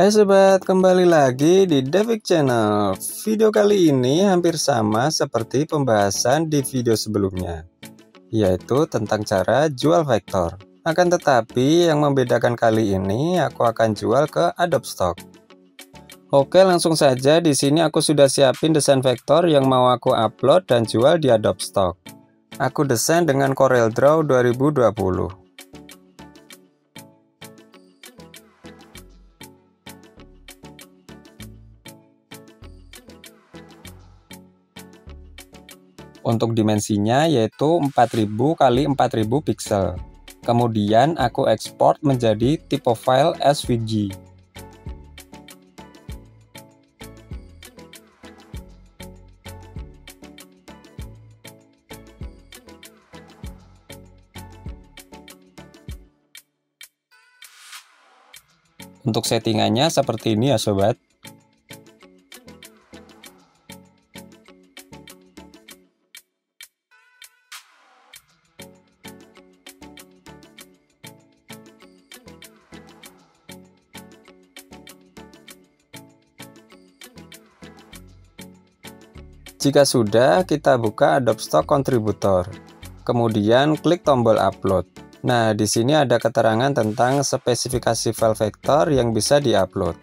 Hai sobat, kembali lagi di Devix Channel. Video kali ini hampir sama seperti pembahasan di video sebelumnya, yaitu tentang cara jual vektor. Akan tetapi yang membedakan kali ini aku akan jual ke Adobe Stock. Oke, langsung saja. Di sini aku sudah siapin desain vektor yang mau aku upload dan jual di Adobe Stock. Aku desain dengan Corel Draw 2020. Untuk dimensinya yaitu 4000 x 4000 pixel. Kemudian aku ekspor menjadi tipe file SVG. Untuk settingannya seperti ini ya sobat. Jika sudah, kita buka Adobe Stock Contributor. Kemudian klik tombol upload. Nah, di sini ada keterangan tentang spesifikasi file vektor yang bisa diupload.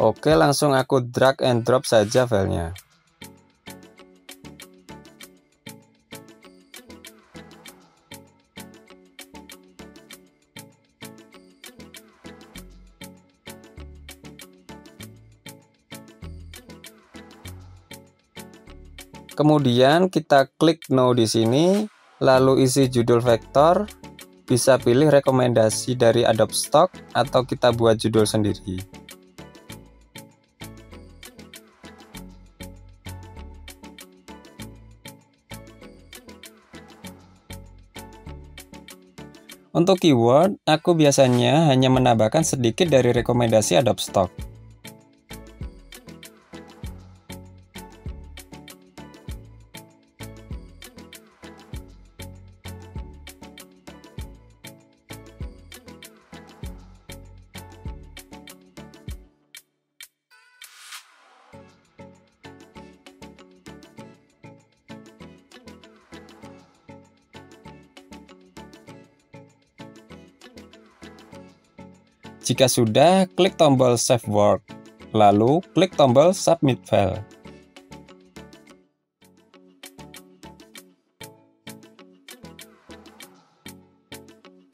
Oke, langsung aku drag and drop saja filenya. Kemudian kita klik no di sini, lalu isi judul vektor, bisa pilih rekomendasi dari Adobe Stock atau kita buat judul sendiri. Untuk keyword, aku biasanya hanya menambahkan sedikit dari rekomendasi Adobe Stock. Jika sudah, klik tombol Save Work, lalu klik tombol Submit File.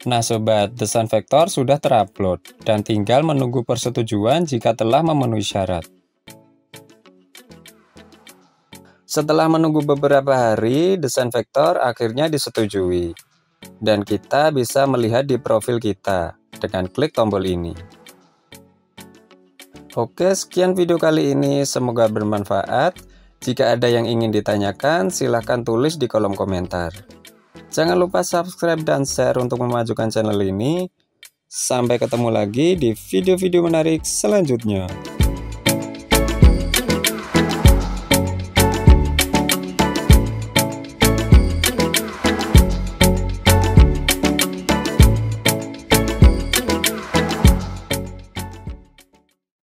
Nah sobat, desain vektor sudah terupload dan tinggal menunggu persetujuan jika telah memenuhi syarat. Setelah menunggu beberapa hari, desain vektor akhirnya disetujui. Dan kita bisa melihat di profil kita dengan klik tombol ini. Oke, sekian video kali ini, semoga bermanfaat. Jika ada yang ingin ditanyakan, silahkan tulis di kolom komentar. Jangan lupa subscribe dan share untuk memajukan channel ini. Sampai ketemu lagi di video-video menarik selanjutnya.